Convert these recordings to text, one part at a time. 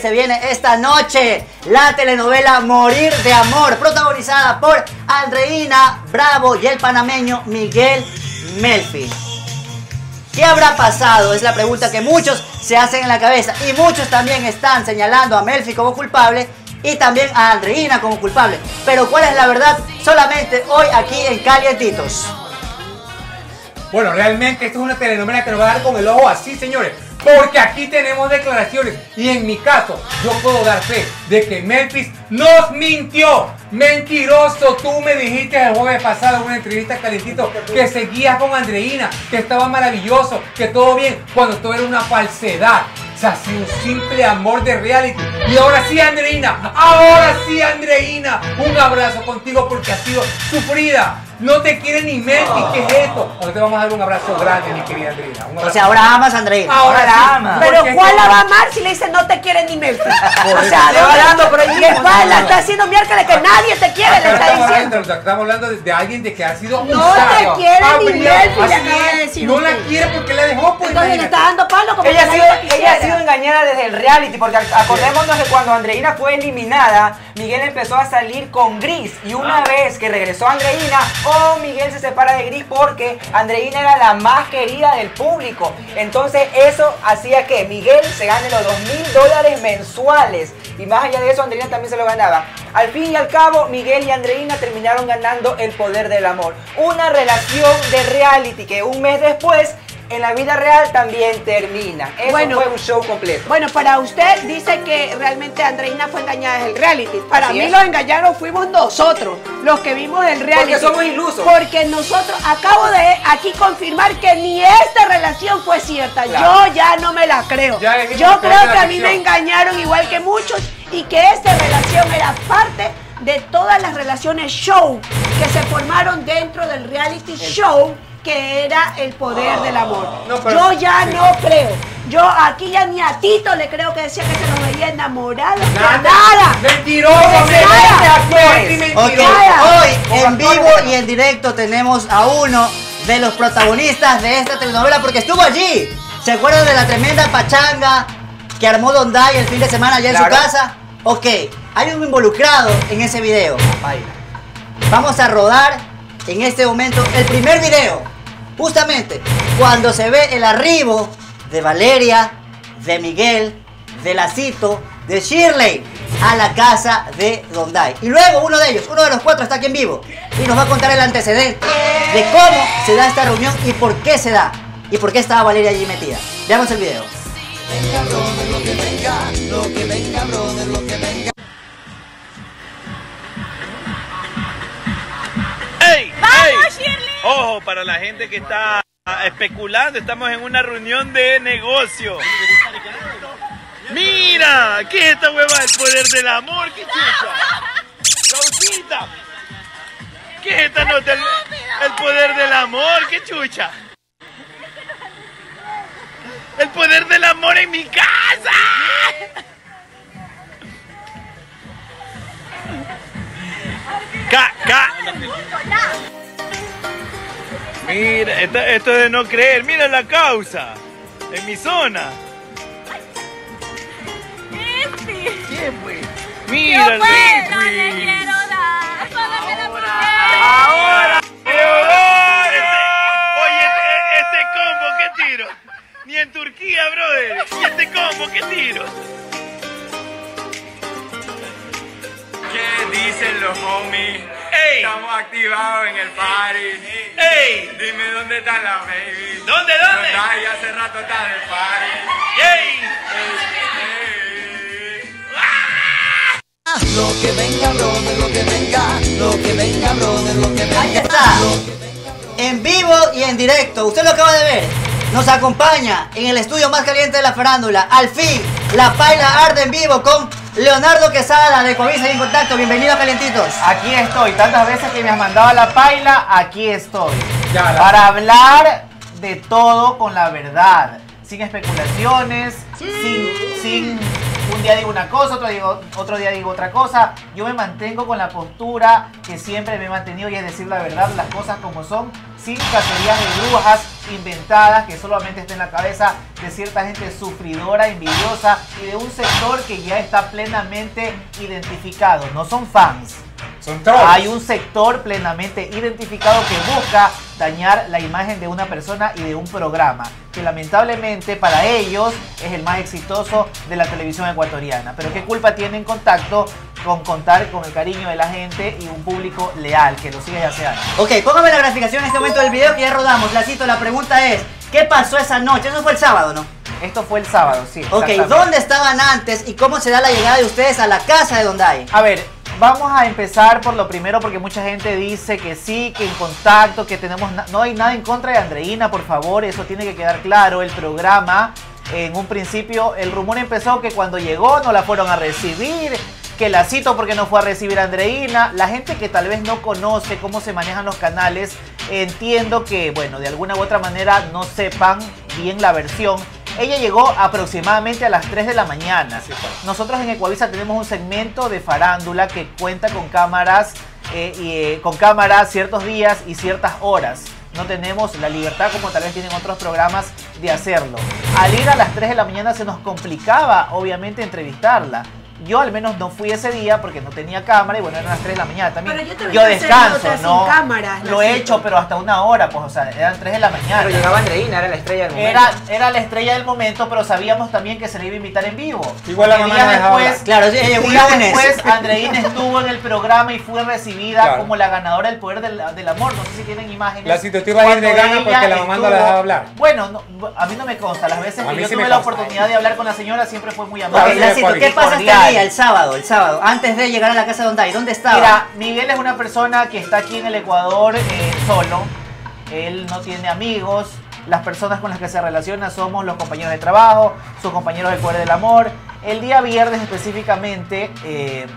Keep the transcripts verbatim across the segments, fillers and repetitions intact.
Se viene esta noche la telenovela Morir de Amor, protagonizada por Andreina Bravo y el panameño Miguel Melfi. ¿Qué habrá pasado? Es la pregunta que muchos se hacen en la cabeza, y muchos también están señalando a Melfi como culpable y también a Andreina como culpable. Pero ¿cuál es la verdad? Solamente hoy aquí en Calientitos. Bueno, realmente esto es una telenovela que nos va a dar con el ojo así, señores. Porque aquí tenemos declaraciones, y en mi caso yo puedo dar fe de que Melfi nos mintió. Mentiroso, tú me dijiste el jueves pasado en una entrevista, Calientito, que seguías con Andreina, que estaba maravilloso, que todo bien, cuando todo era una falsedad. O sea, es un simple amor de reality. Y ahora sí, Andreina, ahora sí, Andreina, un abrazo contigo porque has sido sufrida. No te quiere ni Melfi, ¿qué es esto? Ahora te vamos a dar un abrazo grande, mi querida Andreina. O sea, ahora amas a Andreina. Ahora, ahora la amas. Pero ¿cuál la va a amar si le dice no te quiere ni Melfi? O sea, le va dando por ahí. ¿Qué cuál la está haciendo miércoles que nadie te quiere? Le está diciendo. Estamos hablando de alguien de que ha sido usada. No te quiere ni Melfi. No la quiere porque la dejó. Entonces le está dando palo como ella ha sido engañada desde el reality. Porque acordémonos que cuando Andreina fue eliminada, Miguel empezó a salir con Gris. Y una vez que regresó Andreina, oh, Miguel se separa de Gris porque Andreina era la más querida del público. Entonces eso hacía que Miguel se gane los dos mil dólares mensuales. Y más allá de eso, Andreina también se lo ganaba. Al fin y al cabo, Miguel y Andreina terminaron ganando El Poder del Amor, una relación de reality que un mes después en la vida real también termina. Eso bueno, fue un show completo. Bueno, para usted dice que realmente Andreina fue engañada en el reality. Para Así mí es. Los engañados fuimos nosotros, los que vimos el reality. Porque somos ilusos. Porque nosotros, acabo de aquí confirmar que ni esta relación fue cierta. Claro. Yo ya no me la creo. Yo creo que, que a mí ficción. me engañaron igual que muchos, y que esta relación era parte de todas las relaciones show que se formaron dentro del reality el. show. Que era El Poder del Amor. No, pero, yo ya sí. no creo. Yo aquí ya ni a Tito le creo que decía que se nos veía enamorado. Nada. nada. Mentiroso. Mentiroso. Okay. Hoy en vivo y en directo tenemos a uno de los protagonistas de esta telenovela porque estuvo allí. ¿Se acuerdan de la tremenda pachanga que armó Don Day el fin de semana allá en claro. su casa? Ok, hay un involucrado en ese video. Vamos a rodar en este momento el primer video. Justamente cuando se ve el arribo de Valeria, de Miguel, de Lacito, de Shirley a la casa de Don Day. Y luego uno de ellos, uno de los cuatro está aquí en vivo y nos va a contar el antecedente de cómo se da esta reunión y por qué se da. Y por qué estaba Valeria allí metida. Veamos el video. Venga, brother, lo que venga, lo que venga, brother, lo que venga. ¡Ey! ¡Vamos, Shirley! Ojo, para la gente que está especulando, estamos en una reunión de negocio. ¡Mira! ¿Qué es esta hueva del Poder del Amor? ¿Qué chucha? ¡Causita! ¿Qué es esta nota? El, el Poder del Amor, ¿qué chucha? ¡El Poder del Amor en mi casa! ¡Ca, ca! Mira, esto, esto de no creer, mira la causa, en mi zona. Melfi. ¿Quién fue? Mira, Melfi. No le quiero dar. Ahora. Ahora. Ahora. Este, oye, este, este combo, ¿qué tiro? Ni en Turquía, brother. Y este combo, ¿qué tiro? ¿Qué dicen los homies? Ey. Estamos activados en el party. Ey. Dime dónde está la baby. ¿Dónde, dónde? Ay, hace rato está en el party. Ey. Ey, ey. ¡Ah! Lo que venga, brother, lo que venga, lo que venga, brother, lo que venga. Ahí está. En vivo y en directo. Usted lo acaba de ver. Nos acompaña en el estudio más caliente de la farándula. Al fin, la paila arde en vivo con Leonardo Quesada de Ecuavisa y En Contacto. Bienvenido, Calientitos. Aquí estoy. Tantas veces que me has mandado a la paila, aquí estoy. Ya, la... Para hablar de todo con la verdad. Sin especulaciones, sí. sin, sin día digo una cosa, otro día digo, otro día digo otra cosa. Yo me mantengo con la postura que siempre me he mantenido, y es decir la verdad, las cosas como son, sin cacerías de brujas inventadas que solamente estén en la cabeza de cierta gente sufridora, envidiosa y de un sector que ya está plenamente identificado. No son fans. Son trolls. Hay un sector plenamente identificado que busca dañar la imagen de una persona y de un programa que lamentablemente para ellos es el más exitoso de la televisión ecuatoriana. Pero qué culpa tiene En Contacto con contar con el cariño de la gente y un público leal que lo sigue desde hace años. Ok, póngame la graficación en este momento del video que ya rodamos. Lacito, la pregunta es, ¿qué pasó esa noche? Eso fue el sábado, ¿no? Esto fue el sábado, sí. Ok, ¿dónde estaban antes y cómo será la llegada de ustedes a la casa de Don Day? A ver, vamos a empezar por lo primero, porque mucha gente dice que sí, que En Contacto, que tenemos... No hay nada en contra de Andreina, por favor, eso tiene que quedar claro. El programa, en un principio, el rumor empezó que cuando llegó no la fueron a recibir, que Lacito porque no fue a recibir a Andreina. La gente que tal vez no conoce cómo se manejan los canales, entiendo que, bueno, de alguna u otra manera no sepan bien la versión. Ella llegó aproximadamente a las tres de la mañana. Nosotros en Ecuavisa tenemos un segmento de farándula que cuenta con cámaras, eh, y, eh, con cámaras ciertos días y ciertas horas. No tenemos la libertad como tal vez tienen otros programas de hacerlo. Al ir a las tres de la mañana se nos complicaba obviamente entrevistarla. Yo al menos no fui ese día porque no tenía cámara y bueno, eran las tres de la mañana también. Pero yo, te yo descanso, ¿no? Cámara, lo he hecho, pero hasta una hora, pues, o sea, eran tres de la mañana. Pero llegaba Andreina, era la estrella del momento. Era, era la estrella del momento, pero sabíamos también que se le iba a invitar en vivo. Igual la mamá después, claro, sí, llegó día después, Andreina estuvo en el programa y fue recibida, claro, como la ganadora del poder del, del amor. No sé si tienen imágenes. La situación iba a ir de gana porque la mamá estuvo, no la dejaba hablar. Bueno, no, a mí no me consta. Las veces que yo sí tuve la oportunidad de hablar con la señora siempre fue muy amable. Lacito, ¿qué pasa este día? El sábado, el sábado, antes de llegar a la casa de Don Day, ¿dónde estaba? Mira, Miguel es una persona que está aquí en el Ecuador eh, solo, él no tiene amigos, las personas con las que se relaciona somos los compañeros de trabajo, sus compañeros del Poder del Amor. El día viernes específicamente eh,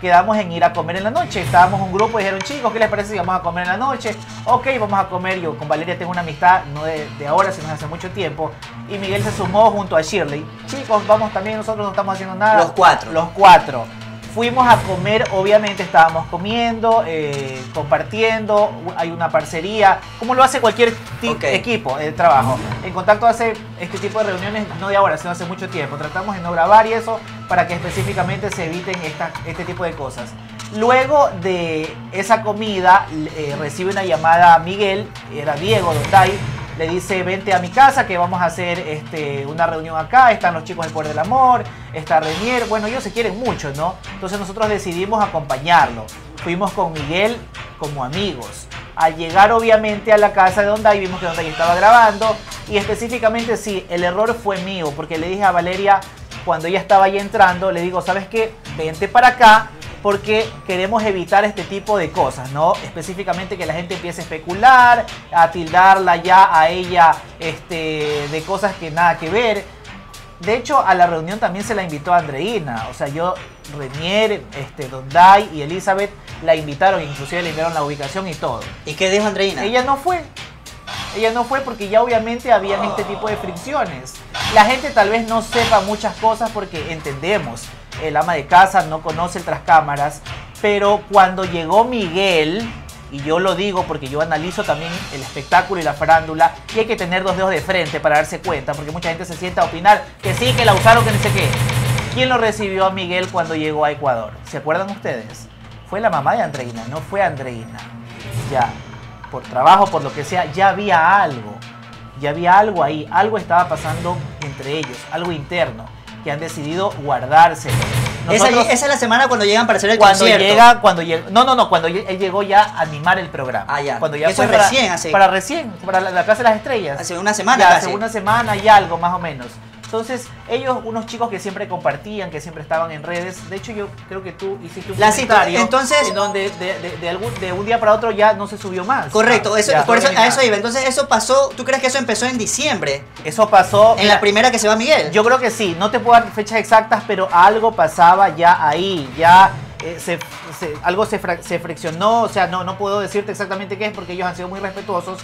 quedamos en ir a comer en la noche, estábamos un grupo y dijeron, chicos, ¿qué les parece si vamos a comer en la noche? Ok, vamos a comer. Yo con Valeria tengo una amistad, no de, de ahora, sino de hace mucho tiempo, y Miguel se sumó junto a Shirley. Chicos, vamos también, nosotros no estamos haciendo nada. Los cuatro. Los cuatro. Fuimos a comer, obviamente estábamos comiendo, eh, compartiendo, hay una parcería, como lo hace cualquier okay. equipo de trabajo. En Contacto hace este tipo de reuniones, no de ahora, sino hace mucho tiempo. Tratamos de no grabar y eso para que específicamente se eviten esta, este tipo de cosas. Luego de esa comida, eh, recibe una llamada a Miguel, era Diego, Don Day. Le dice, vente a mi casa que vamos a hacer este, una reunión acá, están los chicos del Poder del Amor, está Renier, bueno, ellos se quieren mucho, ¿no? Entonces nosotros decidimos acompañarlo, fuimos con Miguel como amigos. Al llegar obviamente a la casa de Don Day vimos que Don Day estaba grabando, y específicamente sí, el error fue mío, porque le dije a Valeria, cuando ella estaba ahí entrando, le digo, ¿sabes qué? Vente para acá, porque queremos evitar este tipo de cosas, ¿no? Específicamente que la gente empiece a especular, a tildarla ya a ella este, de cosas que nada que ver. De hecho, a la reunión también se la invitó a Andreina. O sea, yo, Renier, este, Don Day y Elizabeth la invitaron, inclusive le enviaron la ubicación y todo. ¿Y qué dijo Andreina? Ella no fue. Ella no fue porque ya obviamente habían este tipo de fricciones. La gente tal vez no sepa muchas cosas porque entendemos. El ama de casa no conoce tras cámaras, pero cuando llegó Miguel, y yo lo digo porque yo analizo también el espectáculo y la farándula, y hay que tener dos dedos de frente para darse cuenta, porque mucha gente se sienta a opinar que sí, que la usaron, que no sé qué. ¿Quién lo recibió a Miguel cuando llegó a Ecuador? ¿Se acuerdan ustedes? Fue la mamá de Andreina, no fue Andreina. Ya, por trabajo, por lo que sea, ya había algo, ya había algo ahí, algo estaba pasando entre ellos, algo interno, que han decidido guardárselo. Nosotros, esa, esa es la semana cuando llegan para hacer el cuando concierto. Llega, cuando llega, no, no, no, cuando él llegó ya a animar el programa. Ah, ya. Cuando ya eso fue recién, para, hace... para recién, para la, la Casa de las Estrellas. Hace una semana ya, casi. Hace una semana y algo, más o menos. Entonces, ellos, unos chicos que siempre compartían, que siempre estaban en redes. De hecho, yo creo que tú hiciste un comentario. Entonces, en donde de, de, de, algún, de un día para otro ya no se subió más. Correcto, eso, ya, por eso, a eso iba. Entonces, eso pasó, ¿tú crees que eso empezó en diciembre? Eso pasó... En mira, la primera que se va Miguel. Yo creo que sí, no te puedo dar fechas exactas, pero algo pasaba ya ahí, ya... Eh, se, se, algo se, fra, se friccionó, o sea, no, no puedo decirte exactamente qué es porque ellos han sido muy respetuosos.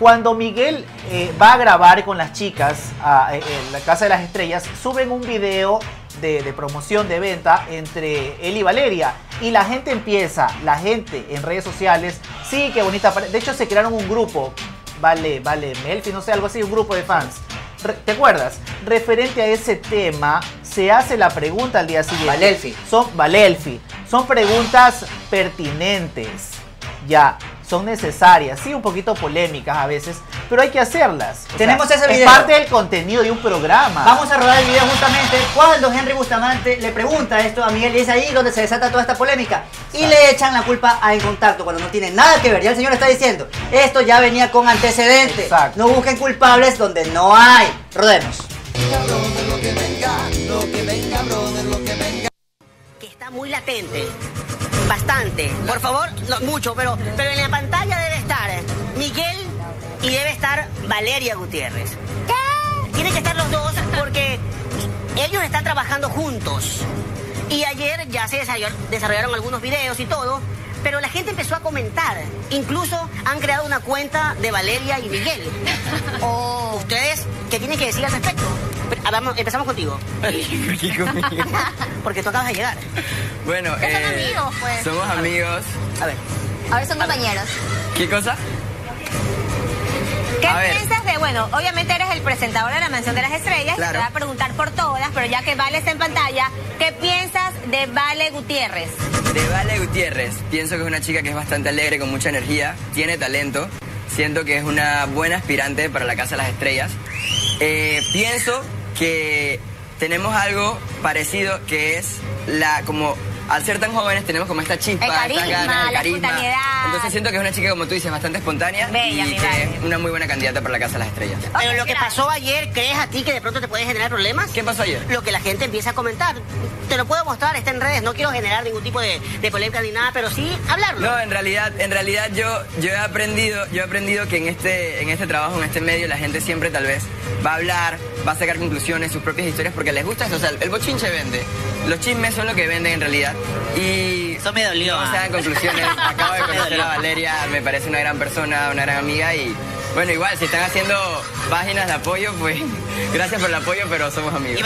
Cuando Miguel eh, va a grabar con las chicas a, en la Casa de las Estrellas, suben un video de, de promoción, de venta, entre él y Valeria. Y la gente empieza, la gente en redes sociales, sí, qué bonita. De hecho, se crearon un grupo, vale, vale, Melfi, no sé, algo así, un grupo de fans. ¿Te acuerdas? Referente a ese tema, se hace la pregunta al día siguiente. Valelfi. Son, Valelfi. Son preguntas pertinentes. Ya. Son necesarias, sí, un poquito polémicas a veces, pero hay que hacerlas. O Tenemos sea, ese video. Es parte del contenido de un programa. Vamos a rodar el video justamente cuando Henry Bustamante le pregunta esto a Miguel y es ahí donde se desata toda esta polémica. Y le echan la culpa a En Contacto cuando no tiene nada que ver. Ya el señor está diciendo, esto ya venía con antecedentes. Exacto. No busquen culpables donde no hay. Rodemos. Que está muy latente. Bastante, por favor, no mucho, pero, pero en la pantalla debe estar Miguel y debe estar Valeria Gutiérrez. ¿Qué? Tienen que estar los dos porque ellos están trabajando juntos. Y ayer ya se desarrollaron algunos videos y todo, pero la gente empezó a comentar. Incluso han creado una cuenta de Valeria y Miguel. Oh. ¿Ustedes qué tienen que decir al respecto? Vamos, empezamos contigo. Porque tú acabas de llegar. Bueno, eh, son amigos, pues. Somos amigos. A ver. A ver, son compañeros. ¿Qué cosa? ¿Qué a piensas ver. de...? Bueno, obviamente eres el presentador de la Mansión de las Estrellas. Claro. Te voy a preguntar por todas, pero ya que Vale está en pantalla, ¿qué piensas de Vale Gutiérrez? De Vale Gutiérrez. Pienso que es una chica que es bastante alegre, con mucha energía, tiene talento. Siento que es una buena aspirante para la Casa de las Estrellas. Eh, pienso que tenemos algo parecido que es la como al ser tan jóvenes tenemos como esta chispa, el carisma, esta gana, el carisma. La entonces siento que es una chica como tú dices bastante espontánea Bella, y que vale. es una muy buena candidata para la Casa de las Estrellas. Pero okay, lo que gracias. pasó ayer, ¿crees a ti que de pronto te puede generar problemas? ¿Qué pasó ayer? Lo que la gente empieza a comentar. Te lo puedo mostrar, está en redes, no quiero generar ningún tipo de, de polémica ni nada, pero sí hablarlo. No, en realidad, en realidad yo, yo he aprendido, yo he aprendido que en este, en este trabajo, en este medio, la gente siempre tal vez va a hablar, va a sacar conclusiones, sus propias historias, porque les gusta eso. O sea, el bochinche vende. Los chismes son lo que venden en realidad. Y eso me dolió. O sea, en conclusiones, acabo de conocer a Valeria, me parece una gran persona, una gran amiga y bueno, igual, si están haciendo páginas de apoyo, pues gracias por el apoyo, pero somos amigos.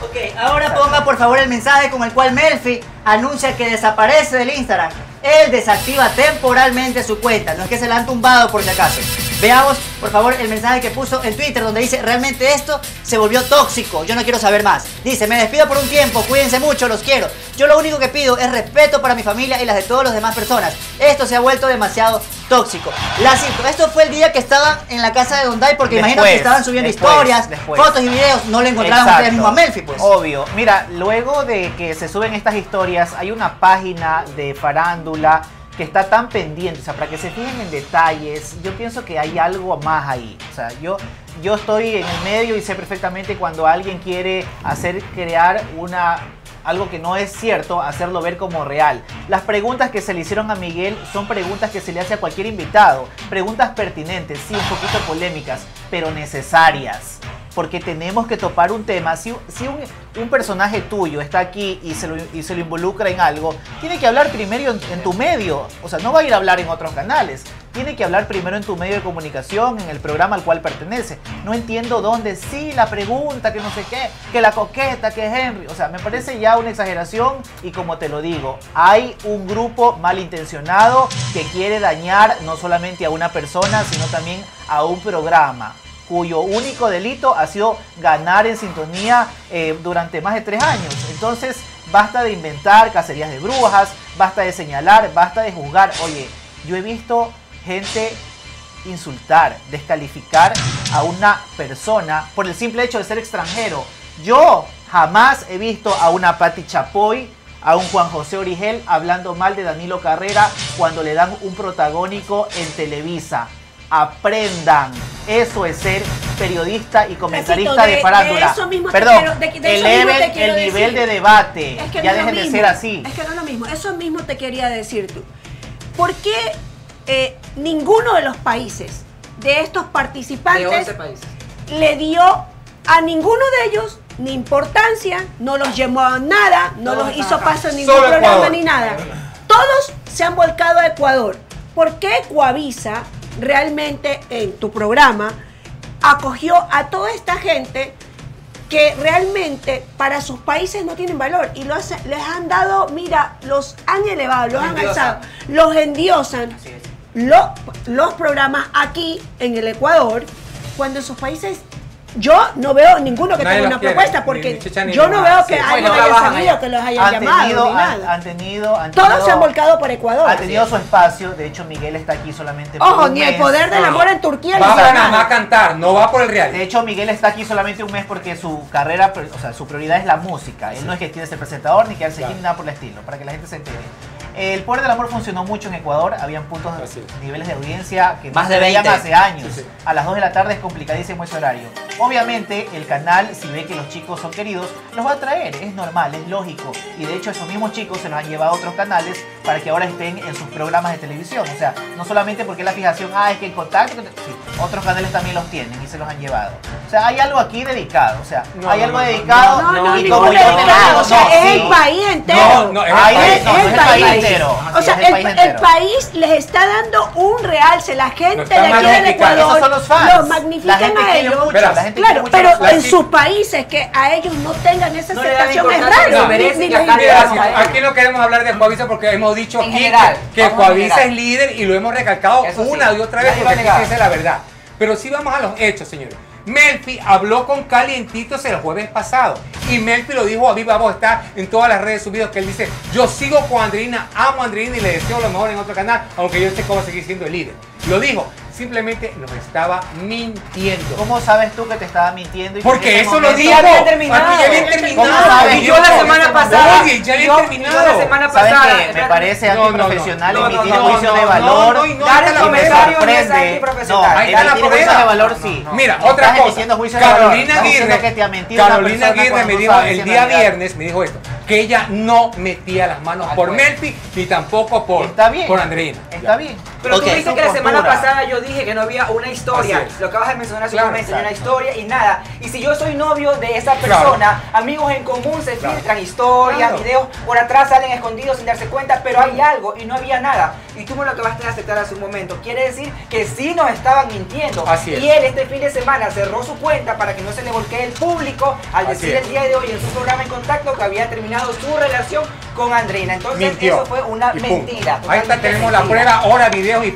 Ok, ahora ponga por favor el mensaje con el cual Melfi anuncia que desaparece del Instagram. Él desactiva temporalmente su cuenta, no es que se la han tumbado por si acaso. Veamos, por favor, el mensaje que puso en Twitter, donde dice, realmente esto se volvió tóxico, yo no quiero saber más. Dice, me despido por un tiempo, cuídense mucho, los quiero. Yo lo único que pido es respeto para mi familia y las de todas las demás personas. Esto se ha vuelto demasiado tóxico. Lacito, esto fue el día que estaban en la casa de Don Day, porque después, imagino que estaban subiendo después, historias, después. fotos y videos. No le encontraban ustedes mismo a Melfi, pues. Obvio. Mira, luego de que se suben estas historias, hay una página de farándula que está tan pendiente, o sea, para que se fijen en detalles, yo pienso que hay algo más ahí, o sea, yo, yo estoy en el medio y sé perfectamente cuando alguien quiere hacer crear una, algo que no es cierto, hacerlo ver como real. Las preguntas que se le hicieron a Miguel son preguntas que se le hace a cualquier invitado, preguntas pertinentes, sí, un poquito polémicas, pero necesarias. Porque tenemos que topar un tema. Si, si un, un personaje tuyo está aquí y se, lo, y se lo involucra en algo, tiene que hablar primero en, en tu medio. O sea, no va a ir a hablar en otros canales. Tiene que hablar primero en tu medio de comunicación, en el programa al cual pertenece. No entiendo dónde. Sí, la pregunta, que no sé qué, que la coqueta, que Henry. O sea, me parece ya una exageración. Y como te lo digo, hay un grupo malintencionado que quiere dañar no solamente a una persona, sino también a un programa, cuyo único delito ha sido ganar en sintonía eh, durante más de tres años. Entonces, basta de inventar cacerías de brujas, basta de señalar, basta de juzgar. Oye, yo he visto gente insultar, descalificar a una persona por el simple hecho de ser extranjero. Yo jamás he visto a una Pati Chapoy, a un Juan José Origel hablando mal de Danilo Carrera cuando le dan un protagónico en Televisa. Aprendan, eso es ser periodista y comentarista Lacito, de, de farándula. Perdón, te quiero, de, de eleven te quiero el decir. nivel de debate, es que ya no dejen de mismo. ser así. Es que no es lo mismo, eso mismo te quería decir tú. ¿Por qué eh, ninguno de los países, de estos participantes, de once países, le dio a ninguno de ellos ni importancia, no los llamó a nada, no, no los hizo paso en ningún Solo programa Ecuador. ni nada? Todos se han volcado a Ecuador. ¿Por qué Ecuavisa realmente en tu programa acogió a toda esta gente que realmente para sus países no tienen valor y los, les han dado, mira, los han elevado, los, los han alzado, los endiosan los, los programas aquí en el Ecuador, cuando en sus países yo no veo ninguno que nadie tenga una quiere, propuesta, porque ni, ni yo no veo que sí, alguien no haya sabido que los hayan han llamado. Tenido, ni nada. Han, han tenido, han Todos tenido, se han volcado por Ecuador. Ha tenido sí. su espacio, de hecho Miguel está aquí solamente por Ojo, un ni mes. El poder del amor en Turquía. Va, va, va a cantar, no va por el real. De hecho Miguel está aquí solamente un mes porque su carrera, o sea, su prioridad es la música. Él sí. no es que quiere ser presentador ni quedarse claro. nada por el estilo, para que la gente se entere. El poder del amor funcionó mucho en Ecuador, habían puntos, niveles de audiencia que más no de veían hace años. Sí, sí. A las dos de la tarde es complicadísimo ese horario. Obviamente el canal, si ve que los chicos son queridos, los va a traer, es normal, es lógico. Y de hecho esos mismos chicos se los han llevado a otros canales para que ahora estén en sus programas de televisión. O sea, no solamente porque la fijación, ah, es que En Contacto, sí, otros canales también los tienen y se los han llevado. O sea, hay algo aquí dedicado, o sea, no, hay algo no, dedicado. No, no, no, y como no, yo dedicado, o sea, es el país entero. No, no, es el país. O sea, el, el, país el país les está dando un realce. La gente de aquí del Ecuador son los fans. Los magnifican a ellos. Mucho, pero, gente claro, mucho, pero en sus sí. países que a ellos no tengan esa no aceptación es raro. No, aquí no queremos hablar de Ecuavisa porque hemos dicho en aquí general, que Ecuavisa es líder y lo hemos recalcado eso una sí, y otra vez porque esa es la verdad. Pero sí vamos a los hechos, señores. Melfi habló con Calientitos el jueves pasado y Melfi lo dijo a viva voz, está en todas las redes subidas que él dice, yo sigo con Andreina, amo a Andreina y le deseo lo mejor en otro canal, aunque yo sé cómo seguir siendo el líder. Lo dijo, simplemente nos estaba mintiendo. ¿Cómo sabes tú que te estaba mintiendo? Y porque eso lo dijo. Ya habían terminado. Aquí ya habían terminado. Yo la semana pasada. Oye, ya habían terminado. Yo la semana pasada. Me parece antiprofesional emitir juicio de valor. Dar el comentario es antiprofesional. No, emitir juicio de valor sí. Mira, otra cosa. Carolina Guirre. Carolina Guirre me dijo el día viernes, me dijo esto, que ella no metía las manos por Melfi ni tampoco por Andreina. Está bien. Pero tú dices que la semana pasada yo dije que no había una historia, lo acabas de mencionar hace un mes, una historia y nada. Y si yo soy novio de esa persona, claro. amigos en común se filtran claro. historias, claro. videos, por atrás salen escondidos sin darse cuenta, pero hay algo y no había nada. Y tú me lo acabaste de aceptar hace un momento. Quiere decir que sí nos estaban mintiendo. Así es. Y él este fin de semana cerró su cuenta para que no se le volquee el público al Así decir es. el día de hoy en su programa En Contacto que había terminado su relación con Andreina. Entonces Mintió. eso fue una mentira. Ahí está, tenemos mentira. la prueba, ahora videos y